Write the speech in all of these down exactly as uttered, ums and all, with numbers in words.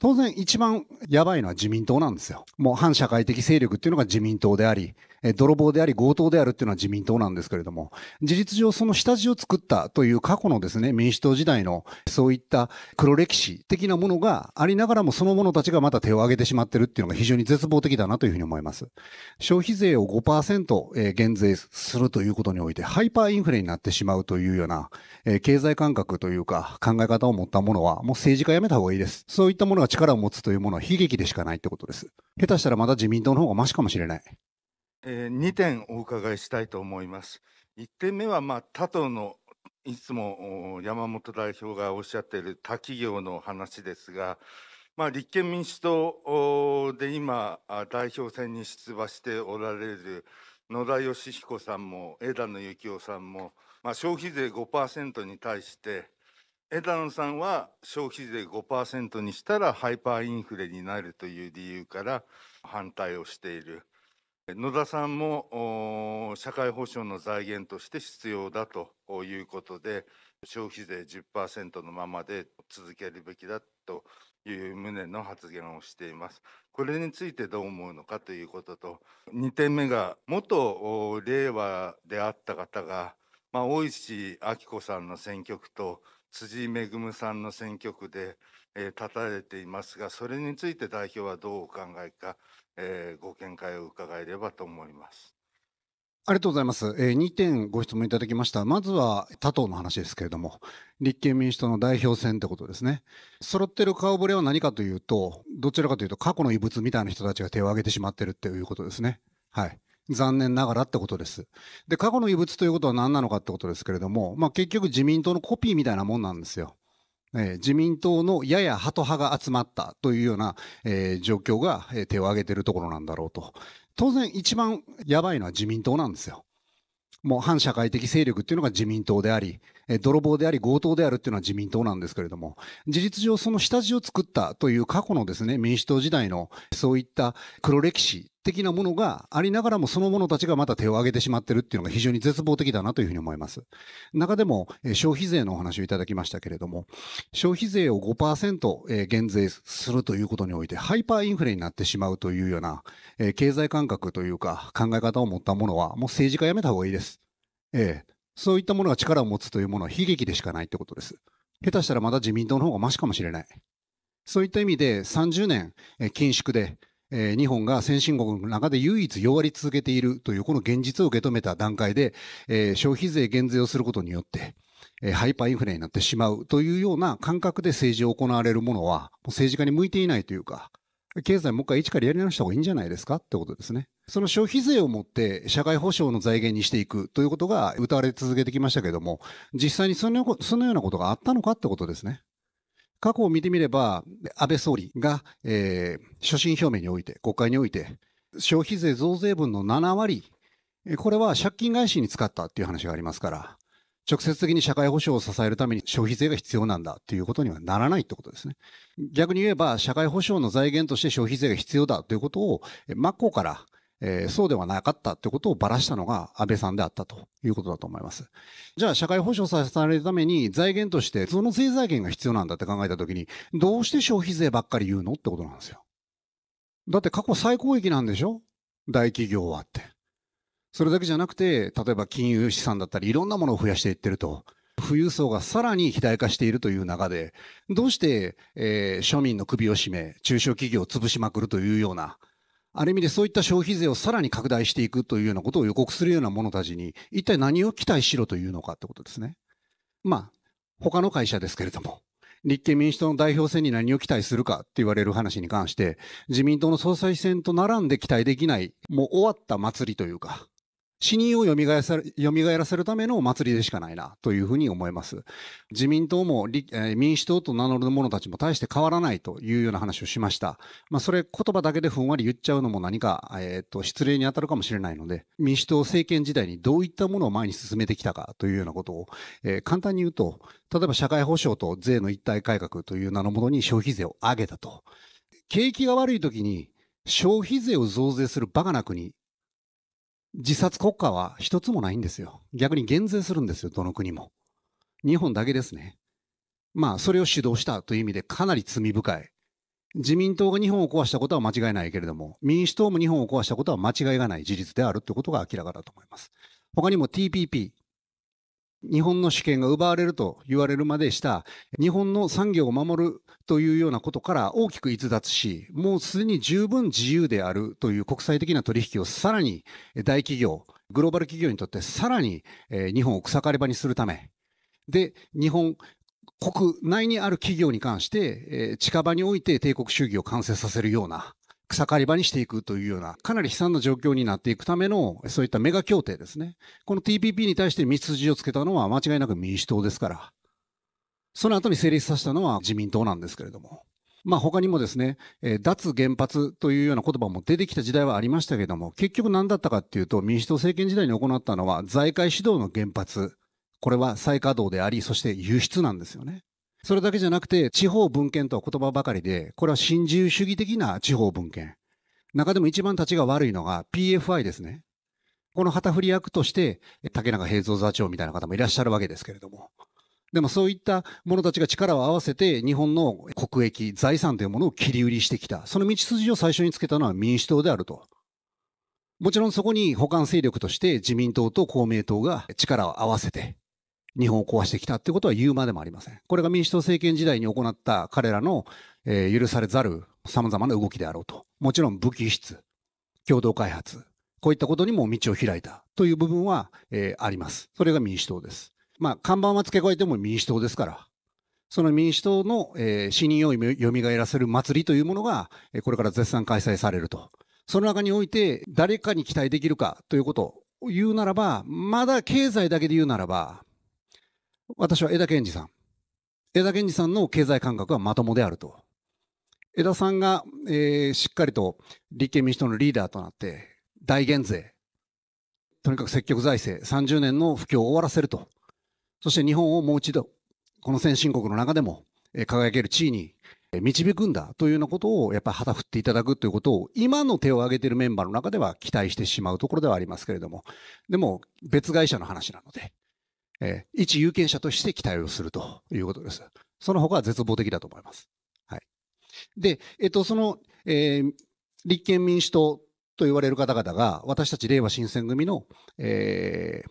当然一番やばいのは自民党なんですよ。もう反社会的勢力っていうのが自民党であり、泥棒であり強盗であるっていうのは自民党なんですけれども、事実上その下地を作ったという過去のですね、民主党時代のそういった黒歴史的なものがありながらも、その者たちがまた手を挙げてしまってるっていうのが非常に絶望的だなというふうに思います。消費税を ごパーセント 減税するということにおいて、ハイパーインフレになってしまうというような経済感覚というか考え方を持ったものは、もう政治家やめた方がいいです。そういったものが力を持つというものは悲劇でしかないってことです。下手したらまだ自民党の方がマシかもしれない。えー、にてんお伺いしたいと思います。いってんめは、まあ、他党のいつも山本代表がおっしゃっている他企業の話ですが、まあ、立憲民主党で今代表選に出馬しておられる野田佳彦さんも枝野幸男さんも、まあ、消費税 ごパーセント に対して枝野さんは消費税 ごパーセント にしたらハイパーインフレになるという理由から反対をしている。野田さんも社会保障の財源として必要だということで、消費税 じゅっパーセント のままで続けるべきだという旨の発言をしています。これについてどう思うのかということと、にてんめが元令和であった方が、まあ、大石昭子さんの選挙区と辻恵さんの選挙区で、えー、立たれていますが、それについて代表はどうお考えか、えー、ご見解を伺えればと思います。ありがとうございます。えー、にてんご質問いただきました。まずは他党の話ですけれども、立憲民主党の代表選ってことですね。揃ってる顔ぶれは何かというと、どちらかというと過去の遺物みたいな人たちが手を挙げてしまってるっていうことですね。はい。残念ながらってことです。で、過去の遺物ということは何なのかってことですけれども、まあ、結局自民党のコピーみたいなもんなんですよ。えー、自民党のややハト派が集まったというような、えー、状況が、えー、手を挙げているところなんだろうと。当然一番やばいのは自民党なんですよ。もう反社会的勢力っていうのが自民党であり、泥棒であり強盗であるっていうのは自民党なんですけれども、事実上その下地を作ったという過去のですね、民主党時代のそういった黒歴史的なものがありながらも、その者たちがまた手を挙げてしまってるっていうのが非常に絶望的だなというふうに思います。中でも消費税のお話をいただきましたけれども、消費税を ごパーセント 減税するということにおいて、ハイパーインフレになってしまうというような経済感覚というか考え方を持ったものは、もう政治家やめた方がいいです。ええ。そういったものが力を持つというものは悲劇でしかないってことです。下手したらまだ自民党の方がマシかもしれない。そういった意味でさんじゅうねん緊縮で、えー、日本が先進国の中で唯一弱り続けているというこの現実を受け止めた段階で、えー、消費税減税をすることによって、えー、ハイパーインフレになってしまうというような感覚で政治を行われるものは、もう政治家に向いていないというか、経済もう一回一からやり直した方がいいんじゃないですかってことですね。その消費税をもって社会保障の財源にしていくということが謳われ続けてきましたけれども、実際にその、そのようなことがあったのかってことですね。過去を見てみれば、安倍総理が、えー、所信表明において、国会において、消費税増税分のななわり、これは借金返しに使ったっていう話がありますから、直接的に社会保障を支えるために消費税が必要なんだということにはならないってことですね。逆に言えば、社会保障の財源として消費税が必要だということを、真っ向から、えー、そうではなかったということをばらしたのが安倍さんであったということだと思います。じゃあ、社会保障支えるために財源として、その税財源が必要なんだって考えたときに、どうして消費税ばっかり言うのってことなんですよ。だって過去最高益なんでしょ？大企業はって。それだけじゃなくて、例えば金融資産だったりいろんなものを増やしていってると、富裕層がさらに肥大化しているという中で、どうして、えー、庶民の首を絞め、中小企業を潰しまくるというような、ある意味でそういった消費税をさらに拡大していくというようなことを予告するような者たちに、一体何を期待しろというのかってことですね。まあ、他の会社ですけれども、立憲民主党の代表選に何を期待するかって言われる話に関して、自民党の総裁選と並んで期待できない、もう終わった祭りというか、死人をよみがえらせるための祭りでしかないなというふうに思います。自民党も民主党と名乗る者たちも大して変わらないというような話をしました。まあそれ言葉だけでふんわり言っちゃうのも何か、えっと、失礼に当たるかもしれないので、民主党政権時代にどういったものを前に進めてきたかというようなことを、えー、簡単に言うと、例えば社会保障と税の一体改革という名のものに消費税を上げたと。景気が悪い時に消費税を増税するバカな国、自殺国家は一つもないんですよ。逆に減税するんですよ、どの国も。日本だけですね。まあ、それを主導したという意味でかなり罪深い自民党が日本を壊したことは間違いないけれども、民主党も日本を壊したことは間違いがない事実であるということが明らかだと思います。他にも ティーピーピー、日本の主権が奪われると言われるまでした日本の産業を守るというようなことから大きく逸脱し、もうすでに十分自由であるという国際的な取引をさらに大企業、グローバル企業にとってさらに日本を草刈り場にするためで、日本国内にある企業に関して近場において帝国主義を完成させるような草刈り場にしていくというような、かなり悲惨な状況になっていくための、そういったメガ協定ですね。この ティーピーピー に対して道筋をつけたのは間違いなく民主党ですから、その後に成立させたのは自民党なんですけれども。まあ他にもですね、脱原発というような言葉も出てきた時代はありましたけれども、結局何だったかっていうと、民主党政権時代に行ったのは財界主導の原発。これは再稼働であり、そして輸出なんですよね。それだけじゃなくて、地方分権とは言葉ばかりで、これは新自由主義的な地方分権。中でも一番立ちが悪いのが ピーエフアイ ですね。この旗振り役として、竹中平蔵座長みたいな方もいらっしゃるわけですけれども。でもそういった者たちが力を合わせて、日本の国益、財産というものを切り売りしてきた。その道筋を最初につけたのは民主党であると。もちろんそこに補完勢力として自民党と公明党が力を合わせて、日本を壊してきたってことは言うまでもありません。これが民主党政権時代に行った彼らの、えー、許されざる様々な動きであろうと。もちろん武器輸出、共同開発、こういったことにも道を開いたという部分は、えー、あります。それが民主党です。まあ、看板は付け加えても民主党ですから、その民主党の、えー、信任を蘇らせる祭りというものが、これから絶賛開催されると。その中において、誰かに期待できるかということを言うならば、まだ経済だけで言うならば、私は江田憲司さん。江田憲司さんの経済感覚はまともであると。江田さんが、えー、しっかりと立憲民主党のリーダーとなって、大減税。とにかく積極財政。さんじゅうねんの不況を終わらせると。そして日本をもう一度、この先進国の中でも、えー、輝ける地位に導くんだというようなことを、やっぱり旗振っていただくということを、今の手を挙げているメンバーの中では期待してしまうところではありますけれども。でも、別会社の話なので。えー、一有権者として期待をするということです。その他は絶望的だと思います。はい。で、えっと、その、えー、立憲民主党と言われる方々が、私たちれいわ新選組の、えー、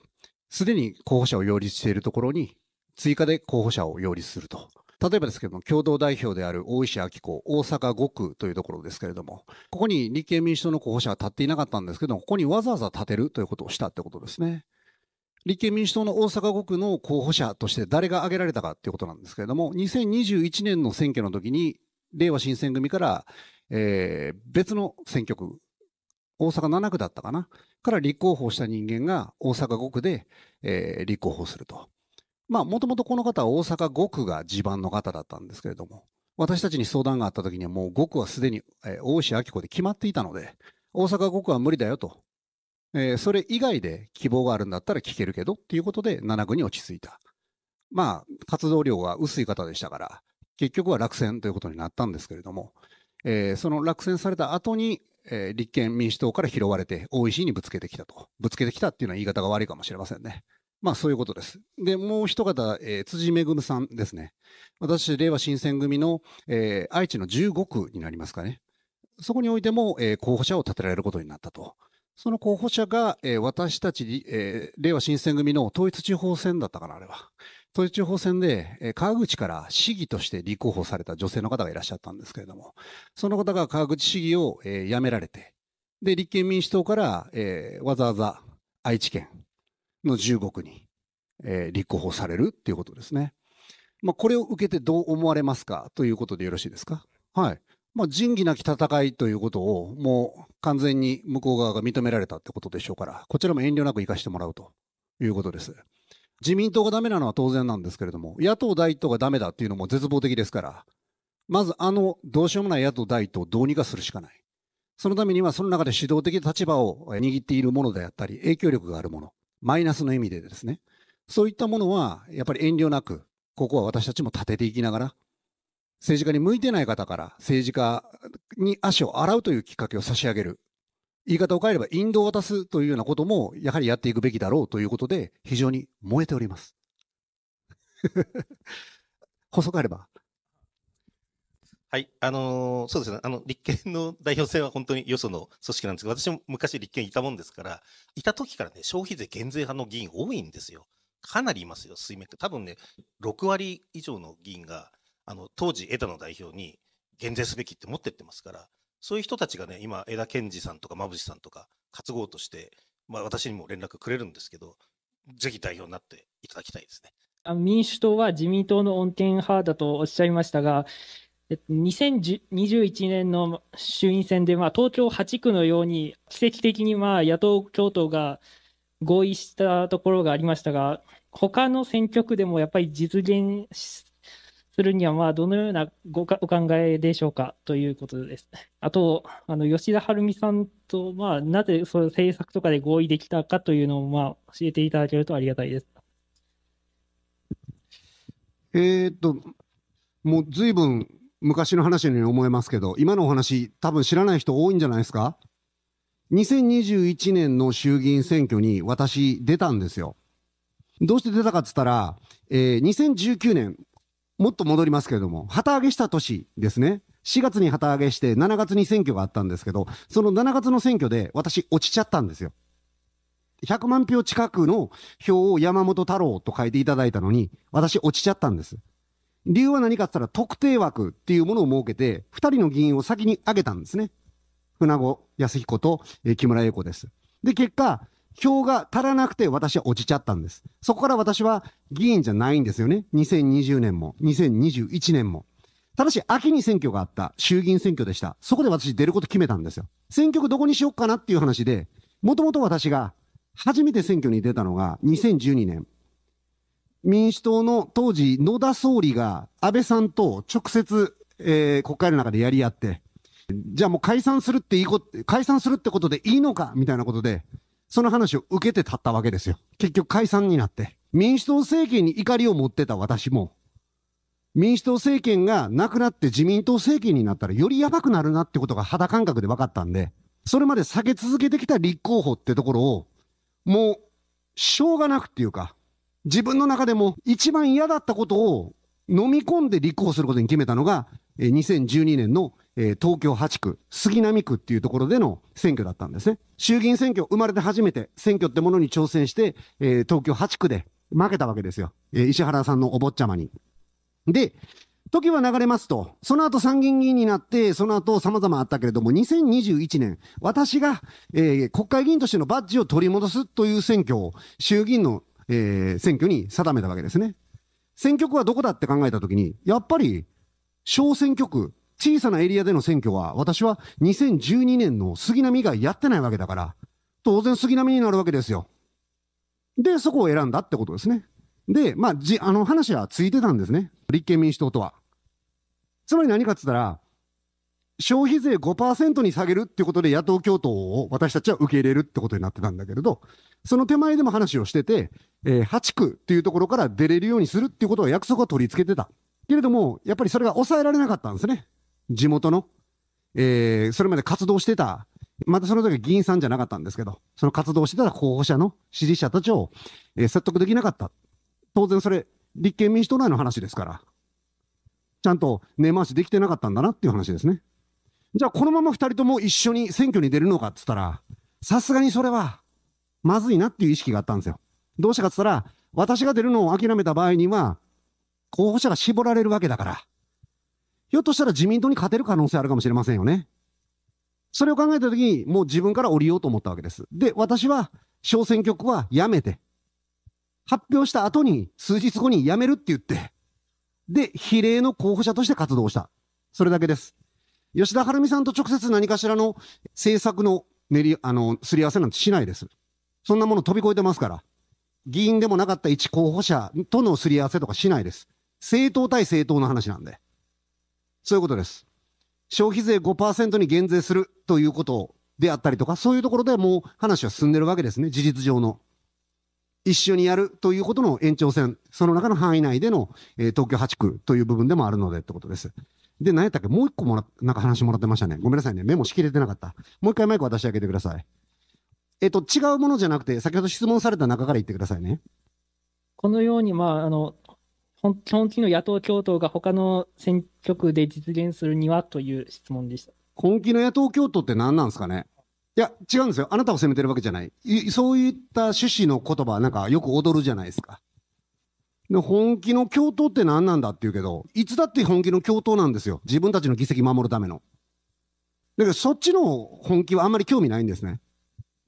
すでに候補者を擁立しているところに、追加で候補者を擁立すると。例えばですけども、共同代表である大石あき子、大阪ごくというところですけれども、ここに立憲民主党の候補者は立っていなかったんですけども、ここにわざわざ立てるということをしたってことですね。立憲民主党の大阪ごくの候補者として誰が挙げられたかということなんですけれども、にせんにじゅういちねんの選挙の時に、れいわ新選組から、えー、別の選挙区、大阪ななくだったかな、から立候補した人間が大阪ごくで、えー、立候補すると。まあ、もともとこの方は大阪ごくが地盤の方だったんですけれども、私たちに相談があった時にはもうごくはすでに、えー、大石あき子で決まっていたので、大阪ごくは無理だよと。えー、それ以外で希望があるんだったら聞けるけどっていうことでなな区に落ち着いた。まあ、活動量が薄い方でしたから、結局は落選ということになったんですけれども、えー、その落選された後に、えー、立憲民主党から拾われて、大石にぶつけてきたと。ぶつけてきたっていうのは言い方が悪いかもしれませんね。まあ、そういうことです。で、もう一方、えー、辻恵さんですね。私、れいわ新選組の、えー、愛知のじゅうごくになりますかね。そこにおいても、えー、候補者を立てられることになったと。その候補者が、えー、私たち、えー、れいわ新選組の統一地方選だったかな、あれは。統一地方選で、えー、川口から市議として立候補された女性の方がいらっしゃったんですけれども、その方が川口市議を、えー、辞められて、で、立憲民主党から、えー、わざわざ愛知県のじゅうごくに、えー、立候補されるっていうことですね。まあ、これを受けてどう思われますかということでよろしいですか。はい。まあ、仁義なき戦いということを、もう完全に向こう側が認められたってことでしょうから、こちらも遠慮なく生かしてもらうということです。自民党がダメなのは当然なんですけれども、野党第一党がダメだっていうのも絶望的ですから、まずあの、どうしようもない野党第一党をどうにかするしかない。そのためには、その中で主導的立場を握っているものであったり、影響力があるもの、マイナスの意味でですね、そういったものは、やっぱり遠慮なく、ここは私たちも立てていきながら、政治家に向いてない方から政治家に足を洗うというきっかけを差し上げる。言い方を変えれば引導を渡すというようなこともやはりやっていくべきだろうということで非常に燃えております。細かれば。はい、あのー、そうですね、あの、立憲の代表選は本当によその組織なんですけど、私も昔立憲いたもんですから、いた時からね、消費税減税派の議員多いんですよ。かなりいますよ、水面下。多分ね、ろくわり以上の議員が、あの、当時枝野代表に減税すべきって持ってってますから、そういう人たちがね、今、枝健二さんとか馬渕さんとか、担ごうとして、まあ、私にも連絡くれるんですけど、ぜひ代表になっていただきたいですね。あの民主党は自民党の穏健派だとおっしゃいましたが、にせんにじゅういちねんの衆院選で、まあ、東京はちくのように、奇跡的にまあ野党共闘が合意したところがありましたが、他の選挙区でもやっぱり実現するには、まあどのようなごかお考えでしょうかということです。あと、あの吉田晴美さんと、まあ、なぜその政策とかで合意できたかというのをまあ教えていただけるとありがたいです。えーっと、もうずいぶん昔の話のように思えますけど、今のお話、多分知らない人多いんじゃないですか。にせんにじゅういちねんの衆議院選挙に私出たんですよ。どうして出たかっつったら、えー、にせんじゅうきゅうねん、もっと戻りますけれども、旗揚げした年ですね。しがつに旗揚げしてしちがつに選挙があったんですけど、そのしちがつの選挙で私落ちちゃったんですよ。ひゃくまんひょう近くの票を山本太郎と書いていただいたのに、私落ちちゃったんです。理由は何かって言ったら、特定枠っていうものを設けて、ふたりの議員を先に挙げたんですね。舩後靖彦と、えー、木村英子です。で、結果、票が足らなくて私は落ちちゃったんです。そこから私は議員じゃないんですよね。にせんにじゅうねんも、にせんにじゅういちねんも。ただし、秋に選挙があった、衆議院選挙でした。そこで私出ること決めたんですよ。選挙区どこにしようかなっていう話で、もともと私が、初めて選挙に出たのがにせんじゅうにねん。民主党の当時野田総理が安倍さんと直接、えー、国会の中でやり合って、じゃあもう解散するっていいこ、解散するってことでいいのかみたいなことで、その話を受けて立ったわけですよ。結局解散になって。民主党政権に怒りを持ってた私も、民主党政権がなくなって自民党政権になったらよりやばくなるなってことが肌感覚で分かったんで、それまで避け続けてきた立候補ってところを、もう、しょうがなくっていうか、自分の中でも一番嫌だったことを飲み込んで立候補することに決めたのが、にせんじゅうにねんの東京はちく、杉並区っていうところでの選挙だったんですね。衆議院選挙、生まれて初めて選挙ってものに挑戦して、東京はちくで負けたわけですよ。石原さんのお坊ちゃまに。で、時は流れますと、その後参議院議員になって、その後様々あったけれども、にせんにじゅういちねん、私が、えー、国会議員としてのバッジを取り戻すという選挙を衆議院の、えー、選挙に定めたわけですね。選挙区はどこだって考えたときに、やっぱり小選挙区、小さなエリアでの選挙は、私はにせんじゅうにねんの杉並以外やってないわけだから、当然杉並になるわけですよ。で、そこを選んだってことですね。で、まあ、じ、あの話はついてたんですね。立憲民主党とは。つまり何かって言ったら、消費税 ごパーセント に下げるっていうことで野党共闘を私たちは受け入れるってことになってたんだけれど、その手前でも話をしてて、えー、はちくっていうところから出れるようにするっていうことを約束を取り付けてた。けれども、やっぱりそれが抑えられなかったんですね。地元の。えー、それまで活動してた、またその時は議員さんじゃなかったんですけど、その活動してた候補者の支持者たちを、えー、説得できなかった。当然それ、立憲民主党内の話ですから、ちゃんと根回しできてなかったんだなっていう話ですね。じゃあこのままふたりとも一緒に選挙に出るのかって言ったら、さすがにそれはまずいなっていう意識があったんですよ。どうしたかって言ったら、私が出るのを諦めた場合には、候補者が絞られるわけだから、ひょっとしたら自民党に勝てる可能性あるかもしれませんよね。それを考えたときに、もう自分から降りようと思ったわけです。で、私は小選挙区はやめて、発表した後に、数日後に辞めるって言って、で、比例の候補者として活動した。それだけです。吉田晴美さんと直接何かしらの政策の練り、あの、すり合わせなんてしないです。そんなもの飛び越えてますから。議員でもなかった一候補者とのすり合わせとかしないです。政党対政党の話なんで。そういうことです。消費税 ごパーセント に減税するということであったりとか、そういうところでもう話は進んでるわけですね、事実上の。一緒にやるということの延長線、その中の範囲内での、えー、東京はちくという部分でもあるのでってことです。で、何やったっけ、もう一個もら、なんか話もらってましたね。ごめんなさいね、メモしきれてなかった。もう一回マイク渡してあげてください。えっと、違うものじゃなくて、先ほど質問された中から言ってくださいね。このように、まあ、あの、本気の野党共闘が他の選挙区で実現するにはという質問でした。本気の野党共闘って何なんですかね。いや、違うんですよ。あなたを責めてるわけじゃない。いそういった趣旨の言葉、なんかよく踊るじゃないですか。で、本気の共闘って何なんだって言うけど、いつだって本気の共闘なんですよ。自分たちの議席守るための。だけど、そっちの本気はあんまり興味ないんですね。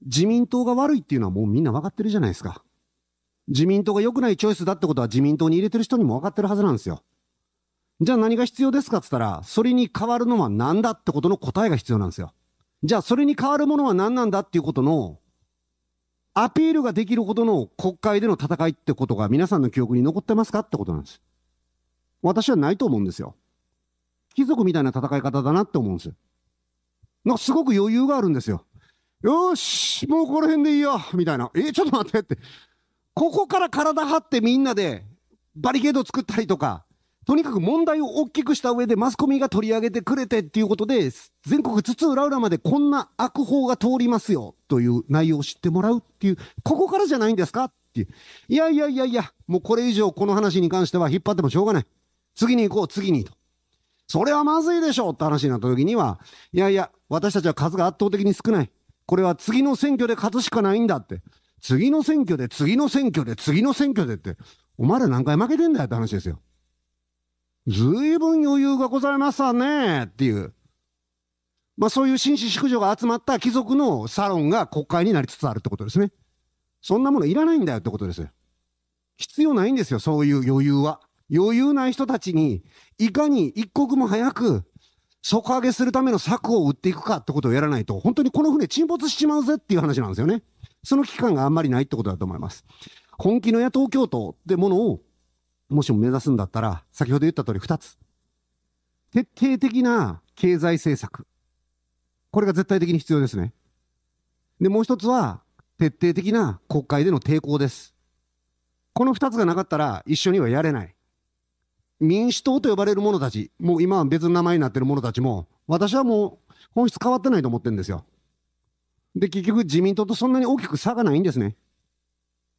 自民党が悪いっていうのはもうみんな分かってるじゃないですか。自民党が良くないチョイスだってことは自民党に入れてる人にも分かってるはずなんですよ。じゃあ何が必要ですかって言ったら、それに変わるのは何だってことの答えが必要なんですよ。じゃあそれに変わるものは何なんだっていうことのアピールができるほどの国会での戦いってことが皆さんの記憶に残ってますかってことなんです。私はないと思うんですよ。貴族みたいな戦い方だなって思うんですよ。なんかすごく余裕があるんですよ。よーし、もうこの辺でいいよみたいな。え、ちょっと待ってって。ここから体張ってみんなでバリケード作ったりとか、とにかく問題を大きくした上でマスコミが取り上げてくれてっていうことで、全国津々浦々までこんな悪法が通りますよという内容を知ってもらうっていう、ここからじゃないんですかっていう。いやいやいやいや、もうこれ以上この話に関しては引っ張ってもしょうがない。次に行こう、次にと。それはまずいでしょうって話になった時には、いやいや、私たちは数が圧倒的に少ない。これは次の選挙で勝つしかないんだって。次の選挙で、次の選挙で、次の選挙でって、お前ら何回負けてんだよって話ですよ。ずいぶん余裕がございましたねっていう。まあそういう紳士淑女が集まった貴族のサロンが国会になりつつあるってことですね。そんなものいらないんだよってことですよ。必要ないんですよ、そういう余裕は。余裕ない人たちに、いかに一刻も早く底上げするための策を打っていくかってことをやらないと、本当にこの船沈没しちまうぜっていう話なんですよね。その危機感があんまりないってことだと思います。本気の野党共闘ってものを、もしも目指すんだったら、先ほど言った通りふたつ。徹底的な経済政策。これが絶対的に必要ですね。で、もう一つは、徹底的な国会での抵抗です。このふたつがなかったら、一緒にはやれない。民主党と呼ばれる者たち、もう今は別の名前になってる者たちも、私はもう本質変わってないと思ってるんですよ。で、結局自民党とそんなに大きく差がないんですね。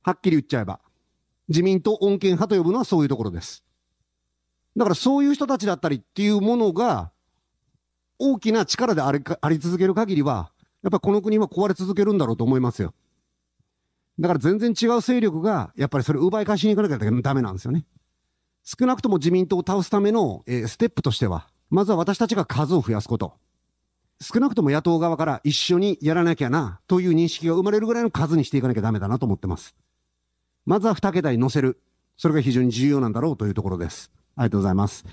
はっきり言っちゃえば。自民党穏健派と呼ぶのはそういうところです。だからそういう人たちだったりっていうものが、大きな力であり、あり続ける限りは、やっぱりこの国は壊れ続けるんだろうと思いますよ。だから全然違う勢力が、やっぱりそれを奪い返しに行かなきゃダメなんですよね。少なくとも自民党を倒すための、えー、ステップとしては、まずは私たちが数を増やすこと。少なくとも野党側から一緒にやらなきゃなという認識が生まれるぐらいの数にしていかなきゃダメだなと思ってます。まずはにけたに乗せる。それが非常に重要なんだろうというところです。ありがとうございます。